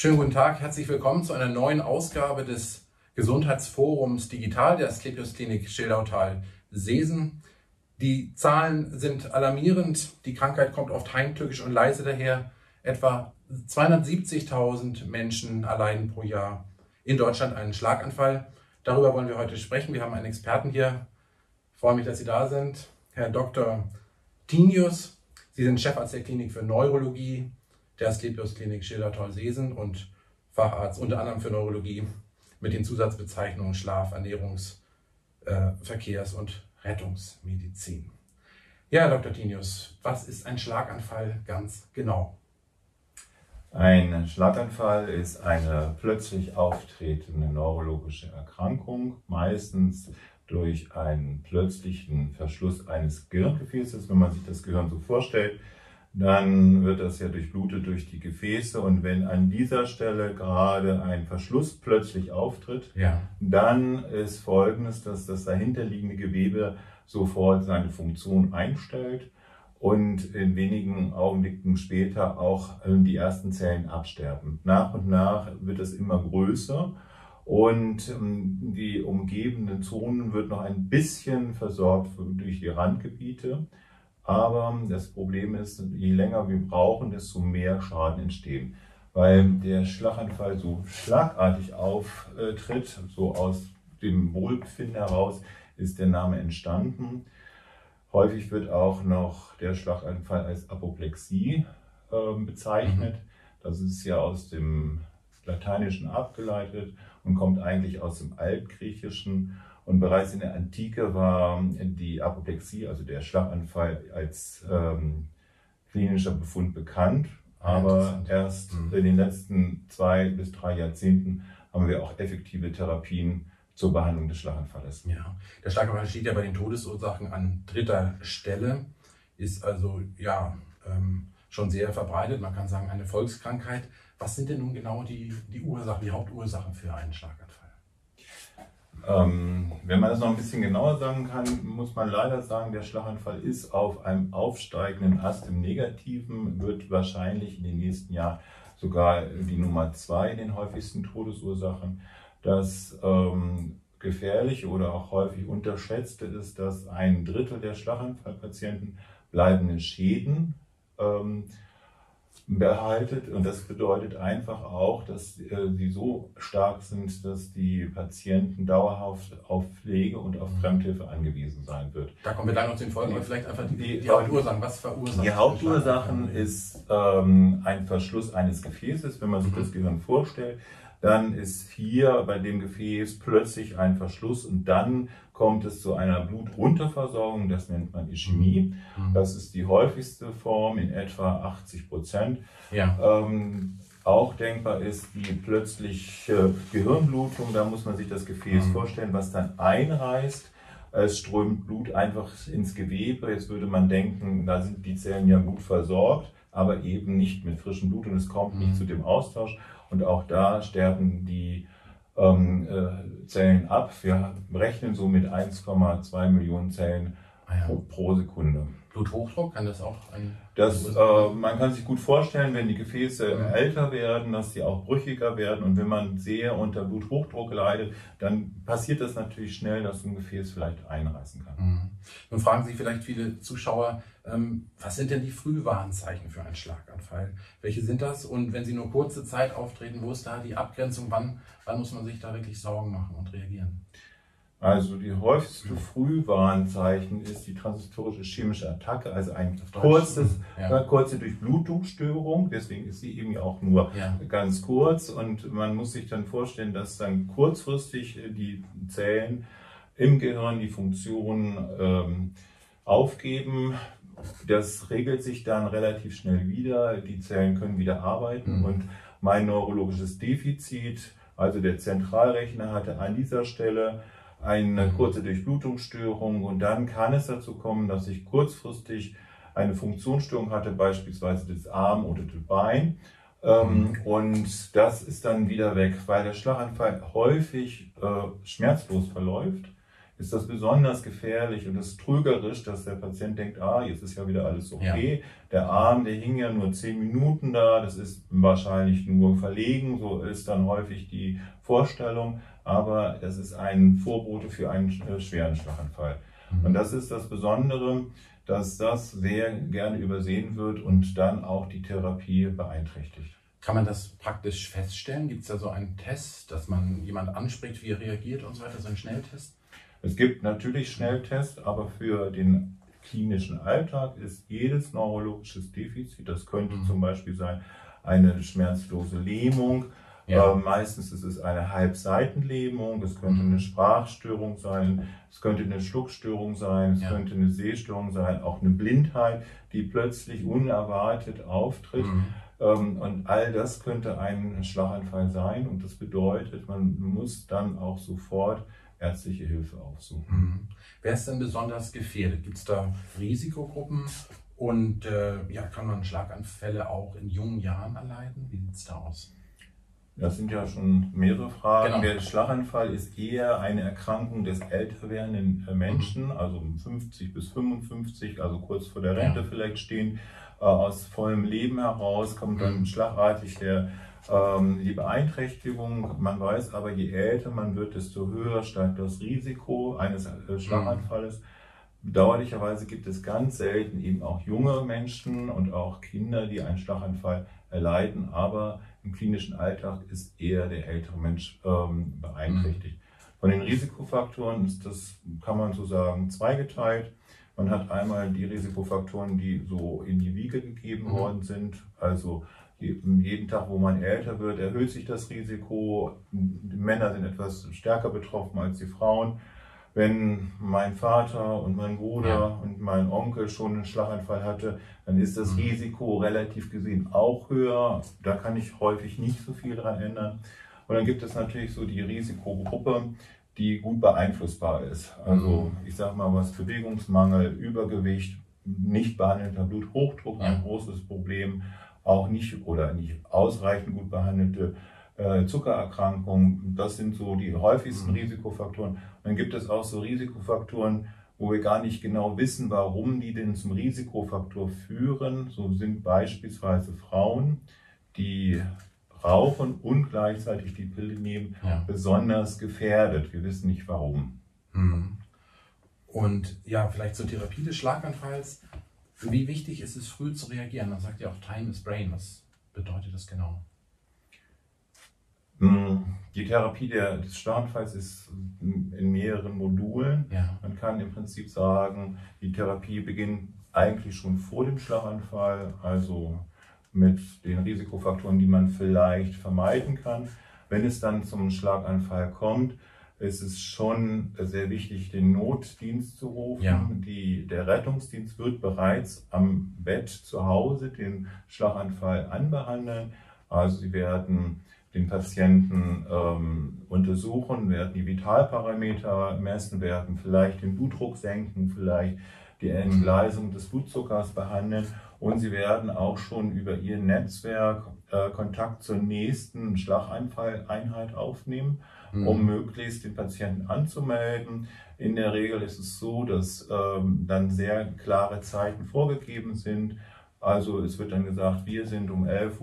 Schönen guten Tag, herzlich willkommen zu einer neuen Ausgabe des Gesundheitsforums Digital der Asklepios Klinik Schildautal Seesen. Die Zahlen sind alarmierend, die Krankheit kommt oft heimtückisch und leise daher. Etwa 270.000 Menschen allein pro Jahr in Deutschland einen Schlaganfall. Darüber wollen wir heute sprechen. Wir haben einen Experten hier. Ich freue mich, dass Sie da sind. Herr Dr. Thinius, Sie sind Chefarzt der Klinik für Neurologie der Asklepios Klinik Schildautal Seesen und Facharzt unter anderem für Neurologie mit den Zusatzbezeichnungen Schlaf-, Ernährungs-, Verkehrs- und Rettungsmedizin. Ja, Herr Dr. Thinius, was ist ein Schlaganfall ganz genau? Ein Schlaganfall ist eine plötzlich auftretende neurologische Erkrankung, meistens durch einen plötzlichen Verschluss eines Gehirngefäßes. Wenn man sich das Gehirn so vorstellt, dann wird das ja durchblutet durch die Gefäße, und wenn an dieser Stelle gerade ein Verschluss plötzlich auftritt, dann ist Folgendes, dass das dahinterliegende Gewebe sofort seine Funktion einstellt und in wenigen Augenblicken später auch die ersten Zellen absterben. Nach und nach wird es immer größer und die umgebenden Zonen wird noch ein bisschen versorgt durch die Randgebiete. Aber das Problem ist, je länger wir brauchen, desto mehr Schaden entstehen. Weil der Schlaganfall so schlagartig auftritt, so aus dem Wohlbefinden heraus ist der Name entstanden. Häufig wird auch noch der Schlaganfall als Apoplexie bezeichnet. Das ist ja aus dem Lateinischen abgeleitet und kommt eigentlich aus dem Altgriechischen. Und bereits in der Antike war die Apoplexie, also der Schlaganfall, als klinischer Befund bekannt. Aber erst in den letzten 2 bis 3 Jahrzehnten haben wir auch effektive Therapien zur Behandlung des Schlaganfalles. Ja, der Schlaganfall steht ja bei den Todesursachen an 3. Stelle, ist also ja schon sehr verbreitet, man kann sagen eine Volkskrankheit. Was sind denn nun genau die Ursachen, die Hauptursachen für einen Schlaganfall? Wenn man das noch ein bisschen genauer sagen kann, muss man leider sagen, der Schlaganfall ist auf einem aufsteigenden Ast. Im Negativen wird wahrscheinlich in den nächsten Jahren sogar die Nummer 2 in den häufigsten Todesursachen. Das gefährliche oder auch häufig unterschätzte ist, dass 1/3 der Schlaganfallpatienten bleibende Schäden behaltet, und das bedeutet einfach auch, dass sie so stark sind, dass die Patienten dauerhaft auf Pflege und auf Fremdhilfe angewiesen sein wird. Da kommen wir dann noch zu den Folgen, aber vielleicht einfach die Hauptursachen. Was verursacht? Die Hauptursachen ist ein Verschluss eines Gefäßes. Wenn man sich das Gehirn vorstellt, dann ist hier bei dem Gefäß plötzlich ein Verschluss und dann kommt es zu einer Blutunterversorgung, das nennt man Ischämie. Das ist die häufigste Form in etwa 80%. Ja. Auch denkbar ist die plötzliche Gehirnblutung, da muss man sich das Gefäß vorstellen, was dann einreißt. Es strömt Blut einfach ins Gewebe. Jetzt würde man denken, da sind die Zellen ja gut versorgt, aber eben nicht mit frischem Blut, und es kommt nicht zu dem Austausch. Und auch da sterben die Zellen ab. Wir rechnen so mit 1,2 Millionen Zellen pro Sekunde. Bluthochdruck kann das auch ein... man kann sich gut vorstellen, wenn die Gefäße älter werden, dass sie auch brüchiger werden. Und wenn man sehr unter Bluthochdruck leidet, dann passiert das natürlich schnell, dass so ein Gefäß vielleicht einreißen kann. Nun fragen sich vielleicht viele Zuschauer, was sind denn die Frühwarnzeichen für einen Schlaganfall? Welche sind das? Und wenn sie nur kurze Zeit auftreten, wo ist da die Abgrenzung? Wann muss man sich da wirklich Sorgen machen und reagieren? Also die häufigste Frühwarnzeichen ist die transitorische chemische Attacke, also eine kurze Durchblutungsstörung. Deswegen ist sie eben auch nur ganz kurz, und man muss sich dann vorstellen, dass dann kurzfristig die Zellen im Gehirn die Funktion aufgeben. Das regelt sich dann relativ schnell wieder, die Zellen können wieder arbeiten und mein neurologisches Defizit, also der Zentralrechner, hatte an dieser Stelle eine kurze Durchblutungsstörung, und dann kann es dazu kommen, dass ich kurzfristig eine Funktionsstörung hatte, beispielsweise des Arm oder des Bein. Und das ist dann wieder weg, weil der Schlaganfall häufig schmerzlos verläuft. ist das besonders gefährlich und ist trügerisch, dass der Patient denkt, ah, jetzt ist ja wieder alles okay. Ja. Der Arm, der hing ja nur 10 Minuten da, das ist wahrscheinlich nur verlegen, so ist dann häufig die Vorstellung, aber das ist ein Vorbote für einen schweren Schlaganfall. Mhm. Und das ist das Besondere, dass das sehr gerne übersehen wird und dann auch die Therapie beeinträchtigt. Kann man das praktisch feststellen? Gibt es da so einen Test, dass man jemand anspricht, wie er reagiert und so weiter, so einen Schnelltest? Es gibt natürlich Schnelltests, aber für den klinischen Alltag ist jedes neurologisches Defizit, das könnte zum Beispiel sein, eine schmerzlose Lähmung, ja. Meistens ist es eine Halbseitenlähmung, es könnte eine Sprachstörung sein, es könnte eine Schluckstörung sein, es könnte eine Sehstörung sein, auch eine Blindheit, die plötzlich unerwartet auftritt. Und all das könnte ein Schlaganfall sein und das bedeutet, man muss dann auch sofort ärztliche Hilfe aufsuchen. Wer ist denn besonders gefährdet? Gibt es da Risikogruppen und ja, kann man Schlaganfälle auch in jungen Jahren erleiden? Wie sieht es da aus? Das sind ja schon mehrere Fragen. Genau. Der Schlaganfall ist eher eine Erkrankung des älter werdenden Menschen, also 50 bis 55, also kurz vor der Rente vielleicht stehen. Aus vollem Leben heraus kommt dann schlagartig die Beeinträchtigung. Man weiß aber, je älter man wird, desto höher steigt das Risiko eines Schlaganfalles. Bedauerlicherweise gibt es ganz selten eben auch junge Menschen und auch Kinder, die einen Schlaganfall erleiden, aber im klinischen Alltag ist eher der ältere Mensch beeinträchtigt. Von den Risikofaktoren ist das, kann man so sagen, zweigeteilt. Man hat einmal die Risikofaktoren, die so in die Wiege gegeben worden sind. Also jeden Tag, wo man älter wird, erhöht sich das Risiko. Die Männer sind etwas stärker betroffen als die Frauen. Wenn mein Vater und mein Bruder und mein Onkel schon einen Schlaganfall hatte, dann ist das Risiko relativ gesehen auch höher. Da kann ich häufig nicht so viel dran ändern. Und dann gibt es natürlich so die Risikogruppe, die gut beeinflussbar ist. Also ich sage mal, was Bewegungsmangel, Übergewicht, nicht behandelter Bluthochdruck, ein großes Problem, auch nicht oder nicht ausreichend gut behandelte Zuckererkrankungen, das sind so die häufigsten Risikofaktoren. Und dann gibt es auch so Risikofaktoren, wo wir gar nicht genau wissen, warum die denn zum Risikofaktor führen. So sind beispielsweise Frauen, die rauchen und gleichzeitig die Pille nehmen, besonders gefährdet. Wir wissen nicht warum. Und ja, vielleicht zur Therapie des Schlaganfalls. Wie wichtig ist es, früh zu reagieren? Man sagt ja auch, Time is Brain. Was bedeutet das genau? Die Therapie des Schlaganfalls ist in mehreren Modulen. Man kann im Prinzip sagen, die Therapie beginnt eigentlich schon vor dem Schlaganfall, also mit den Risikofaktoren, die man vielleicht vermeiden kann. Wenn es dann zum Schlaganfall kommt, ist es schon sehr wichtig, den Notdienst zu rufen. Der Rettungsdienst wird bereits am Bett zu Hause den Schlaganfall anbehandeln. Also sie werden den Patienten untersuchen, werden die Vitalparameter messen, werden vielleicht den Blutdruck senken, vielleicht die Entgleisung des Blutzuckers behandeln und sie werden auch schon über ihr Netzwerk Kontakt zur nächsten Schlaganfalleinheit aufnehmen, um möglichst den Patienten anzumelden. In der Regel ist es so, dass dann sehr klare Zeiten vorgegeben sind. Also es wird dann gesagt, wir sind um 11:22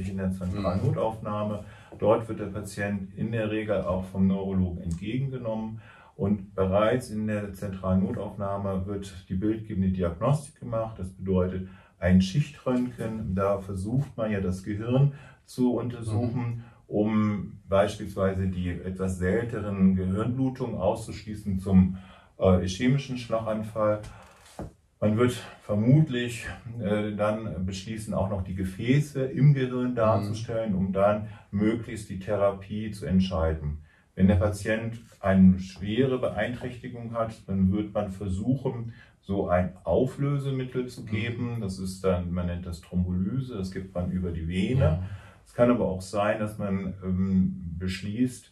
Uhr in der zentralen Notaufnahme. Dort wird der Patient in der Regel auch vom Neurologen entgegengenommen. Und bereits in der zentralen Notaufnahme wird die bildgebende Diagnostik gemacht. Das bedeutet ein Schichtröntgen. Da versucht man ja das Gehirn zu untersuchen, um beispielsweise die etwas selteneren Gehirnblutungen auszuschließen zum ischämischen Schlaganfall. Man wird vermutlich dann beschließen, auch noch die Gefäße im Gehirn darzustellen, um dann möglichst die Therapie zu entscheiden. Wenn der Patient eine schwere Beeinträchtigung hat, dann wird man versuchen, so ein Auflösemittel zu geben. Das ist dann, man nennt das Thrombolyse, das gibt man über die Vene. Es kann aber auch sein, dass man beschließt,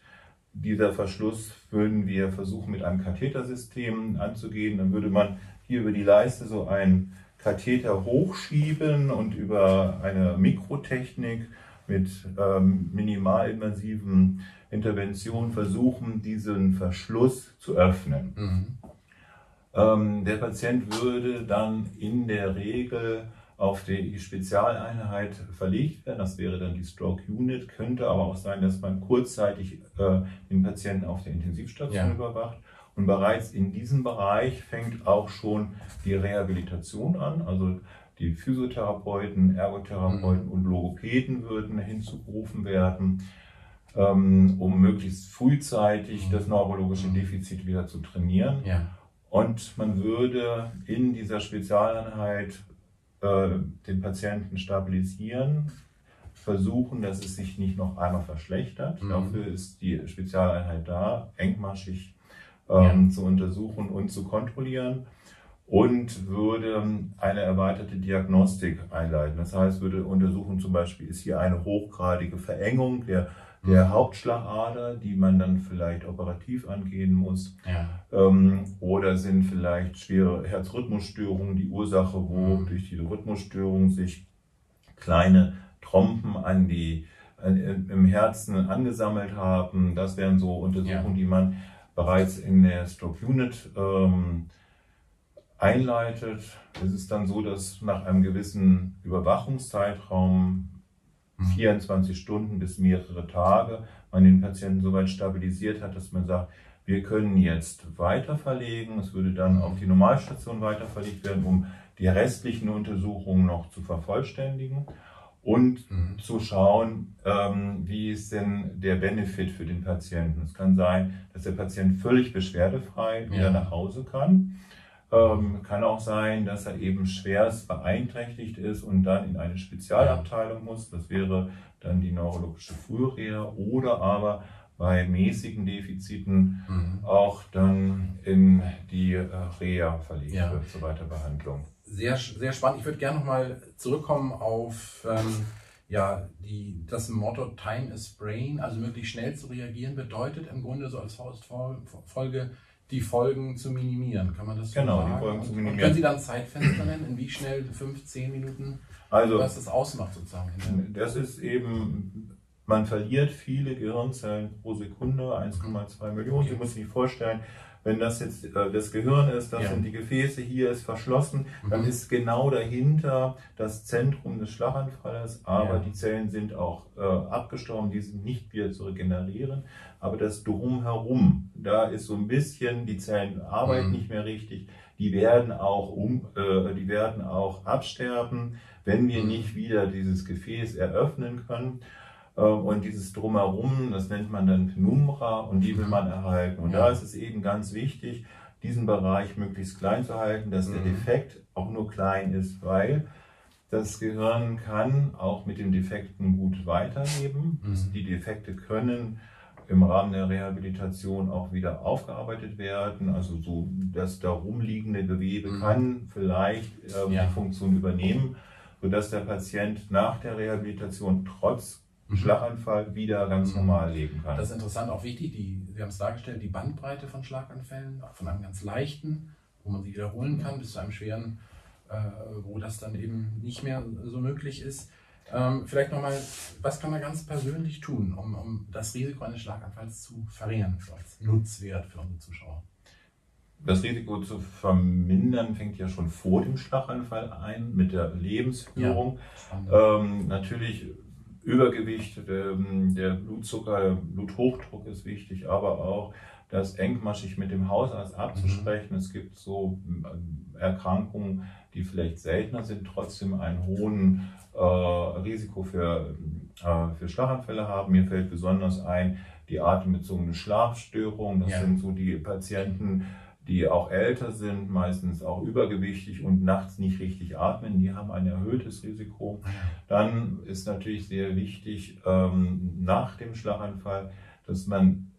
dieser Verschluss würden wir versuchen, mit einem Kathetersystem anzugehen. Dann würde man hier über die Leiste so einen Katheter hochschieben und über eine Mikrotechnik mit minimalinvasiven Interventionen versuchen, diesen Verschluss zu öffnen. Mhm. Der Patient würde dann in der Regel auf die Spezialeinheit verlegt werden, das wäre dann die Stroke Unit, könnte aber auch sein, dass man kurzzeitig den Patienten auf der Intensivstation überwacht. Und bereits in diesem Bereich fängt auch schon die Rehabilitation an, also die Physiotherapeuten, Ergotherapeuten und Logopäden würden hinzugerufen werden, um möglichst frühzeitig das neurologische Defizit wieder zu trainieren. Ja. Und man würde in dieser Spezialeinheit den Patienten stabilisieren, versuchen, dass es sich nicht noch einmal verschlechtert. Mhm. Dafür ist die Spezialeinheit da, engmaschig zu untersuchen und zu kontrollieren, und würde eine erweiterte Diagnostik einleiten. Das heißt, würde untersuchen, zum Beispiel ist hier eine hochgradige Verengung der Hauptschlagader, die man dann vielleicht operativ angehen muss. Ja. Oder sind vielleicht schwere Herzrhythmusstörungen die Ursache, wo durch diese Rhythmusstörung sich kleine Trompen im Herzen angesammelt haben. Das wären so Untersuchungen, die man bereits in der Stroke Unit einleitet. Es ist dann so, dass nach einem gewissen Überwachungszeitraum 24 Stunden bis mehrere Tage man den Patienten soweit stabilisiert hat, dass man sagt, wir können jetzt weiter verlegen. Es würde dann auf die Normalstation weiter verlegt werden, um die restlichen Untersuchungen noch zu vervollständigen und zu schauen, wie ist denn der Benefit für den Patienten. Es kann sein, dass der Patient völlig beschwerdefrei wieder nach Hause kann. Kann auch sein, dass er eben schwerst beeinträchtigt ist und dann in eine Spezialabteilung muss. Das wäre dann die neurologische Frühreha, oder aber bei mäßigen Defiziten auch dann in die Reha verlegt wird zur Weiterbehandlung. Sehr, sehr spannend. Ich würde gerne nochmal zurückkommen auf das Motto Time is Brain, also möglichst schnell zu reagieren, bedeutet im Grunde so als Faustfolge, die Folgen zu minimieren, kann man das so sagen? Genau, die Folgen zu minimieren. Und können Sie dann Zeitfenster nennen, in wie schnell, 5, 10 Minuten, also, was das ausmacht sozusagen? Das ist eben, man verliert viele Gehirnzellen pro Sekunde, 1,2 Millionen. Sie müssen sich vorstellen, wenn das jetzt das Gehirn ist, das sind die Gefäße, hier ist verschlossen, dann ist genau dahinter das Zentrum des Schlaganfalls, aber die Zellen sind auch abgestorben, die sind nicht wieder zu regenerieren, aber das Drumherum, da ist so ein bisschen, die Zellen arbeiten nicht mehr richtig, die werden auch absterben, wenn wir nicht wieder dieses Gefäß eröffnen können. Und dieses Drumherum, das nennt man dann Penumbra, und die will man erhalten. Und da ist es eben ganz wichtig, diesen Bereich möglichst klein zu halten, dass der Defekt auch nur klein ist, weil das Gehirn kann auch mit den Defekten gut weiterleben. Die Defekte können im Rahmen der Rehabilitation auch wieder aufgearbeitet werden. Also so das darum liegende Gewebe kann vielleicht die Funktion übernehmen, sodass der Patient nach der Rehabilitation trotz Schlaganfall wieder ganz normal leben kann. Das ist interessant, auch wichtig, Sie haben es dargestellt, die Bandbreite von Schlaganfällen, von einem ganz leichten, wo man sie wiederholen kann, bis zu einem schweren, wo das dann eben nicht mehr so möglich ist. Vielleicht nochmal, was kann man ganz persönlich tun, um das Risiko eines Schlaganfalls zu verringern, als Nutzwert für unsere Zuschauer? Das Risiko zu vermindern fängt ja schon vor dem Schlaganfall ein, mit der Lebensführung. Ja, natürlich Übergewicht, der Blutzucker, der Bluthochdruck ist wichtig, aber auch das engmaschig mit dem Hausarzt abzusprechen. Es gibt so Erkrankungen, die vielleicht seltener sind, trotzdem einen hohen Risiko für Schlaganfälle haben. Mir fällt besonders ein die atembezogene Schlafstörung. Das sind so die Patienten, die auch älter sind, meistens auch übergewichtig und nachts nicht richtig atmen, die haben ein erhöhtes Risiko. Dann ist natürlich sehr wichtig, nach dem Schlaganfall, dass man,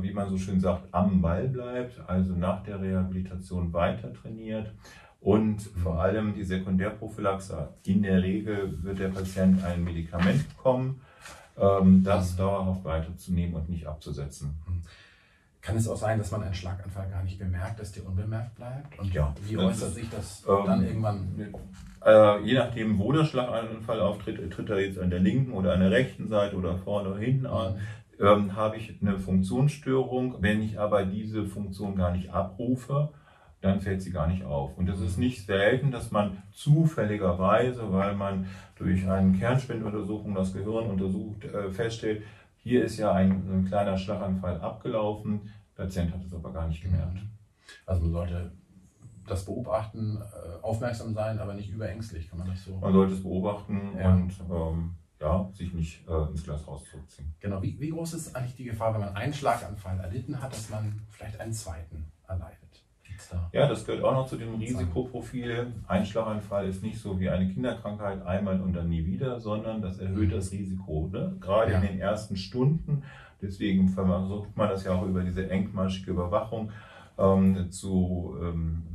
wie man so schön sagt, am Ball bleibt, also nach der Rehabilitation weiter trainiert. Und vor allem die Sekundärprophylaxe. In der Regel wird der Patient ein Medikament bekommen, das dauerhaft weiterzunehmen und nicht abzusetzen. Kann es auch sein, dass man einen Schlaganfall gar nicht bemerkt, dass der unbemerkt bleibt? Und ja, wie äußert sich das dann irgendwann? Je nachdem, wo der Schlaganfall auftritt, tritt er jetzt an der linken oder an der rechten Seite oder vorne oder hinten an, habe ich eine Funktionsstörung. Wenn ich aber diese Funktion gar nicht abrufe, dann fällt sie gar nicht auf. Und das ist nicht selten, dass man zufälligerweise, weil man durch eine Kernspinuntersuchung das Gehirn untersucht, feststellt, hier ist ja ein kleiner Schlaganfall abgelaufen, der Patient hat es aber gar nicht gemerkt. Also man sollte das beobachten, aufmerksam sein, aber nicht überängstlich, kann man das so? Man sollte es beobachten und ja, sich nicht ins Glas rauszuziehen. Genau, wie groß ist eigentlich die Gefahr, wenn man einen Schlaganfall erlitten hat, dass man vielleicht einen zweiten erleidet? Ja, das gehört auch noch zu dem Risikoprofil. Ein Schlaganfall ist nicht so wie eine Kinderkrankheit, einmal und dann nie wieder, sondern das erhöht das Risiko, ne? Gerade in den ersten Stunden. Deswegen versucht man das ja auch über diese engmaschige Überwachung zu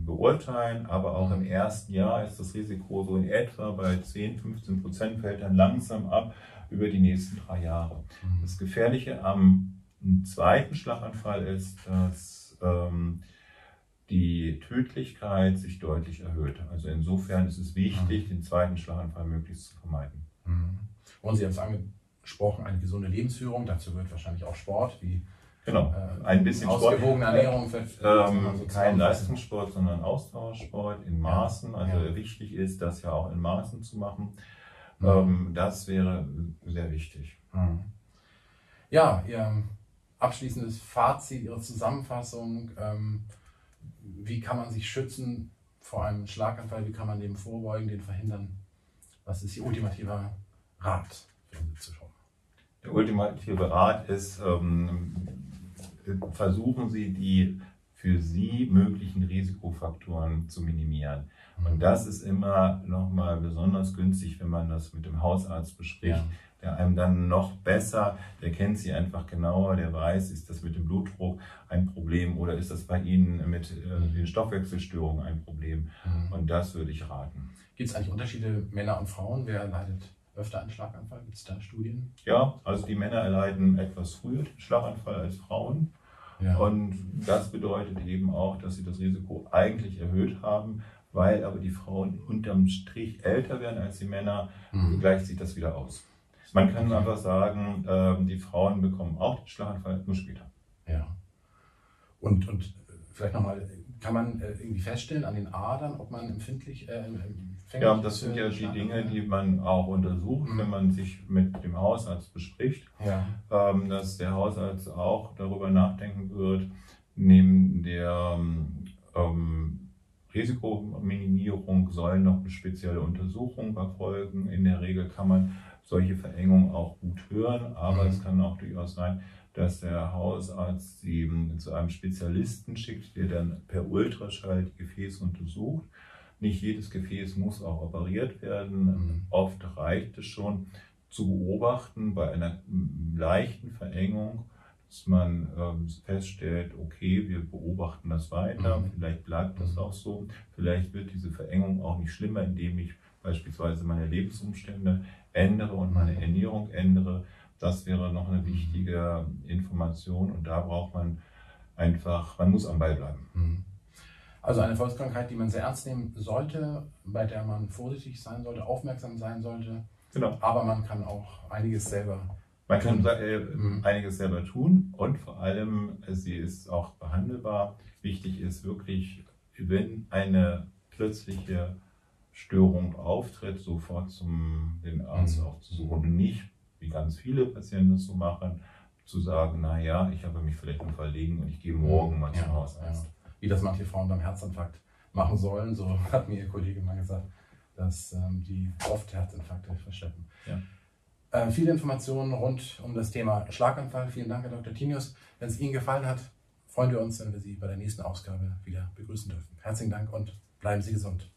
beurteilen. Aber auch im ersten Jahr ist das Risiko so in etwa bei 10–15%, fällt dann langsam ab über die nächsten 3 Jahre. Das Gefährliche am zweiten Schlaganfall ist, dass die Tödlichkeit sich deutlich erhöht. Also insofern ist es wichtig, den zweiten Schlaganfall möglichst zu vermeiden. Und Sie haben es angesprochen, eine gesunde Lebensführung, dazu gehört wahrscheinlich auch Sport, wie ein bisschen ausgewogene Ernährung. Kein Leistungssport, sondern Ausdauersport in Maßen. Also wichtig ist, das ja auch in Maßen zu machen. Das wäre sehr wichtig. Ja, Ihr abschließendes Fazit, Ihre Zusammenfassung. Wie kann man sich schützen vor einem Schlaganfall? Wie kann man dem vorbeugen, den verhindern? Was ist Ihr ultimativer Rat für unsere Zuschauer? Der ultimative Rat ist, versuchen Sie, die für Sie möglichen Risikofaktoren zu minimieren. Und das ist immer nochmal besonders günstig, wenn man das mit dem Hausarzt bespricht, der einem dann noch besser, der kennt Sie einfach genauer, der weiß, ist das mit dem Blutdruck ein Problem oder ist das bei Ihnen mit den Stoffwechselstörungen ein Problem? Und das würde ich raten. Gibt es eigentlich Unterschiede Männer und Frauen? Wer leidet öfter an Schlaganfall? Gibt es da Studien? Ja, also die Männer erleiden etwas früher den Schlaganfall als Frauen. Und das bedeutet eben auch, dass sie das Risiko eigentlich erhöht haben, weil aber die Frauen unterm Strich älter werden als die Männer, gleicht sich das wieder aus. Man kann einfach sagen, die Frauen bekommen auch den Schlaganfall, nur später. Ja. Und vielleicht nochmal, kann man irgendwie feststellen an den Adern, ob man empfindlich Ja, das sind ja die Dinge, die man auch untersucht, wenn man sich mit dem Hausarzt bespricht, dass der Hausarzt auch darüber nachdenken wird, neben der Risikominimierung sollen noch spezielle Untersuchungen erfolgen. In der Regel kann man solche Verengungen auch gut hören, aber es kann auch durchaus sein, dass der Hausarzt Sie zu einem Spezialisten schickt, der dann per Ultraschall die Gefäße untersucht. Nicht jedes Gefäß muss auch operiert werden. Oft reicht es schon zu beobachten bei einer leichten Verengung, dass man feststellt, okay, wir beobachten das weiter, vielleicht bleibt das auch so, vielleicht wird diese Verengung auch nicht schlimmer, indem ich beispielsweise meine Lebensumstände ändere und meine Ernährung ändere. Das wäre noch eine wichtige Information und da braucht man einfach, man muss am Ball bleiben. Also eine Volkskrankheit, die man sehr ernst nehmen sollte, bei der man vorsichtig sein sollte, aufmerksam sein sollte, aber man kann auch einiges selber tun. Einiges selber tun und vor allem, sie ist auch behandelbar. Wichtig ist wirklich, wenn eine plötzliche Störung auftritt, sofort den Arzt aufzusuchen und nicht, wie ganz viele Patienten das so machen, zu sagen, naja, ich habe mich vielleicht nur verlegen und ich gehe morgen mal zum Hausarzt. Wie das manche Frauen beim Herzinfarkt machen sollen, so hat mir Ihr Kollege mal gesagt, dass die oft Herzinfarkte verschleppen. Viele Informationen rund um das Thema Schlaganfall. Vielen Dank, Herr Dr. Thinius. Wenn es Ihnen gefallen hat, freuen wir uns, wenn wir Sie bei der nächsten Ausgabe wieder begrüßen dürfen. Herzlichen Dank und bleiben Sie gesund.